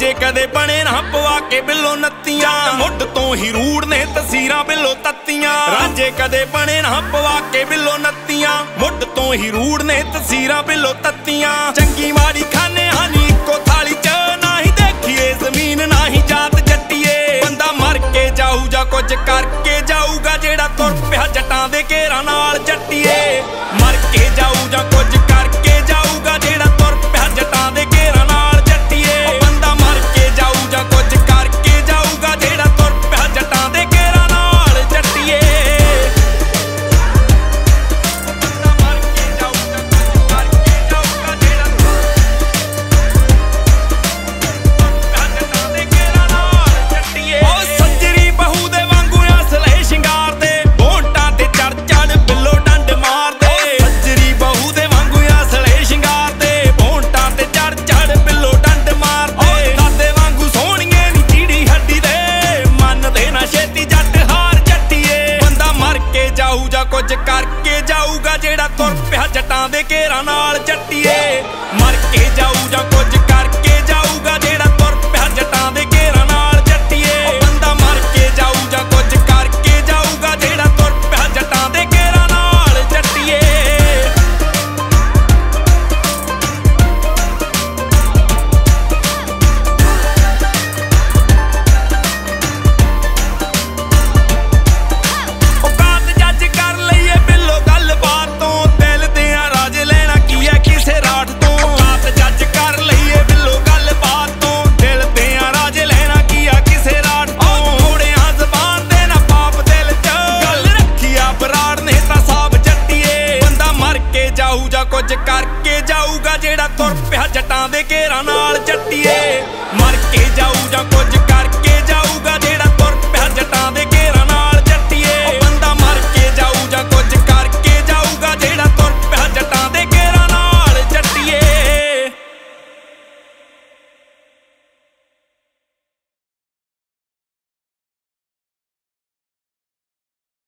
ਜੇ ਕਦੇ ਬਣੇ ਨਾ ਪਵਾ ਕੇ ਬਿੱਲੋ ਨੱਤੀਆਂ, ਮੁੱਢ ਤੋਂ ਹੀ ਰੂੜ ਨੇ ਤਸੀਰਾਂ ਬਿੱਲੋ ਤੱਤੀਆਂ। ਰਾਂਝੇ ਕਦੇ ਬਣੇ ਨਾ ਪਵਾ ਕੇ ਬਿੱਲੋ ਨੱਤੀਆਂ, ਮੁੱਢ ਤੋਂ ਹੀ ਰੂੜ ਨੇ ਤਸੀਰਾਂ ਬਿੱਲੋ ਤੱਤੀਆਂ। ਚੰਗੀ ਮਾੜੀ ਖਾਣੇ ਹਾਨੀ ਇੱਕੋ ਥਾਲੀ ਚ, ਨਾ ਹੀ ਦੇਖੀਏ ਜ਼ਮੀਨ ਨਾ ਹੀ ਜਾਤ ਜੱਟੀਏ। ਬੰਦਾ ਮਰ ਕੇ ਜਾਊ ਜਾਂ ਕੁਝ ਕਰਕੇ ਜਾਊਗਾ, ਜਿਹੜਾ ਤੁਰ ਪਿਆ ਜੱਟਾਂ ਦੇ ਘੇਰਾਂ ਨਾਲ ਜੱਟੀਏ। ਮਰ ਕੇ ਜਾਊ ਜਾਂ ਕੁਝ ਕਰਕੇ ਜਾਊਗਾ, ਜਿਹੜਾ ਤੁਰ ਪਿਆ ਜੱਟਾਂ ਦੇ ਘੇਰਾਂ ਨਾਲ ਜੱਟੀਏ। ਬੰਦਾ ਮਰ ਕੇ ਜਾਊ ਜਾਂ ਕੁਝ ਕਰਕੇ ਜਾਊਗਾ, ਜਿਹੜਾ ਤੁਰ ਪਿਆ ਜੱਟਾਂ ਦੇ ਘੇਰਾਂ ਨਾਲ ਜੱਟੀਏ। ਬੰਦਾ ਮਰ ਕੇ ਜਾਊ ਜਾਂ ਕੁਝ ਕਰਕੇ ਜਾਊਗਾ, ਜਿਹੜਾ ਤੁਰ ਪਿਆ ਜੱਟਾਂ ਦੇ ਘੇਰਾਂ ਨਾਲ ਜੱਟੀਏ। ਉਹ ਸੱਜਰੀ ਬਹੂ ਦੇ ਵਾਂਗੂ ਅਸਲੇ ਸ਼ਿੰਗਾਰ ਦੇ, ਓਟਾਂ ਤੇ ਚੜ ਚੜ ਬਿੱਲੋ ਡੰਡ ਮਾਰਦੇ। ਸੱਜਰੀ ਬਹੂ ਦੇ ਵਾਂਗੂ ਅਸਲੇ ਸ਼ਿੰਗਾਰ ਦੇ, ਓਟਾਂ ਤੇ ਚੜ ਚੜ ਬਿੱਲੋ ਡੰਡ ਮਾਰਦੇ। ਦਾਦੇ ਵਾਂਗੂ ਸੋਹਣੀਏ ਨੀ ਚੀੜੀ ਹੱਡੀ ਦੇ, ਮੰਨਦੇ ਨਾ ਛੇਤੀ ਜੱਟ ਹਾਰ ਜੱਟੀਏ। ਬੰਦਾ ਮਰ ਕੇ ਜਾਊ ਜਾਂ ਕੁਝ ਕਰਕੇ ਜਾਊਗਾ, ਜਿਹੜਾ ਤੁਰ ਪਿਆ ਜੱਟਾਂ ਦੇ ਘੇਰਾਂ ਨਾਲ ਜੱਟੀਏ। ਮਰ ਕੇ ਜਾਊ ਜਾਂ ਕੁਝ ਕਰਕੇ ਜਾਊਗਾ, ਜਿਹੜਾ ਤੁਰ ਪਿਆ ਜੱਟਾਂ ਦੇ ਘੇਰਾਂ ਨਾਲ ਜੱਟੀਏ। ਉਹ ਬੰਦਾ ਮਰ ਕੇ ਜਾਊ ਜਾਂ ਕੁਝ ਕਰਕੇ ਜਾਊਗਾ, ਜਿਹੜਾ ਤੁਰ ਪਿਆ ਜੱਟਾਂ ਦੇ ਘੇਰਾਂ ਨਾਲ ਜੱਟੀਏ। ਔਕਾਤ ਜੱਜ ਕਰ ਲਈਏ ਬਿੱਲੋ ਗੱਲਬਾਤ ਤੋਂ, ਦਿਲ ਦਿਆਂ ਰਾਜ ਲੈਣਾ ਕੀ ਹੈ ਕਿਸੇ ਰਾਠ ਤੋਂ। ਔਕਾਤ ਜੱਜ ਕਰ ਲਈਏ ਬਿੱਲੋ ਗੱਲਬਾਤ ਤੋਂ, ਦਿਲ ਦਿਆਂ ਰਾਜ ਲੈਣਾ ਕੀ ਹੈ ਕਿਸੇ ਰਾਠ ਤੋਂ। ਮੋੜਿਆਂ ਜ਼ਬਾਨ ਤੇ ਨਾ ਪਾਪ ਦਿਲ ਚ, ਗੱਲ ਰੱਖੀ ਆ ਬਰਾੜ ਨੇ ਤਾਂ ਸਾਬ ਜੱਟੀਏ। ਬੰਦਾ ਮਰ ਕੇ ਜਾਊ ਜਾਂ ਕੁਝ ਕਰਕੇ ਜਾਊਗਾ, ਜਿਹੜਾ ਤੁਰ ਪਿਆ ਜੱਟਾਂ ਦੇ ਘੇਰਾਂ ਨਾਲ ਜੱਟੀਏ। ਮਰ ਕੇ ਜਾਊ ਜਾਂ ਕੁਝ